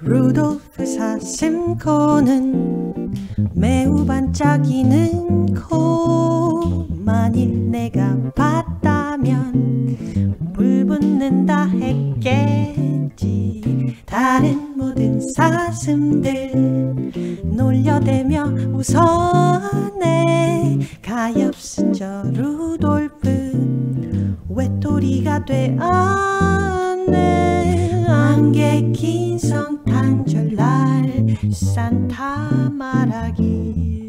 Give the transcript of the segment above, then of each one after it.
루돌프 사슴코는 매우 반짝이는 코. 만일 내가 봤다면 불붙는다 했겠지. 다른 모든 사슴들 놀려대며 웃어내. 가엾은 저 루돌프 외톨이가 되었네. 안개 낀 성탄절날 산타 말하길,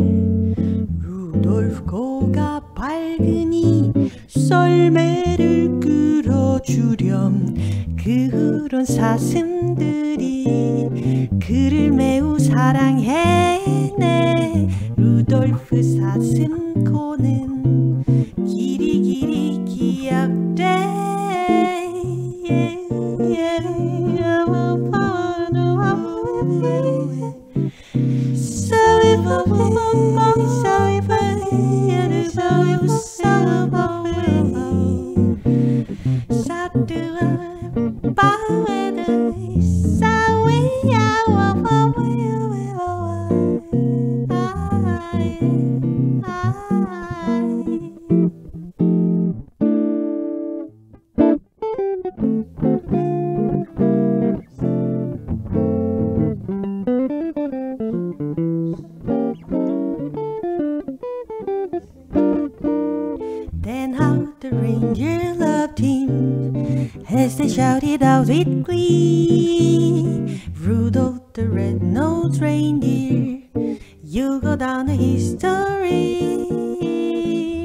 루돌프 코가 밝으니 썰매를 끌어주렴. 그 후론 사슴들이 그를 매우 사랑했네. 루돌프 사슴코는 길이길이 기억돼. Then how the reindeer loved him as they shouted out with glee, "Rudolph the red-nosed reindeer, you go down in history."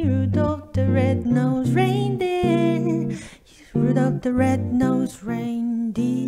Rudolph the red-nosed reindeer, Rudolph the red-nosed reindeer.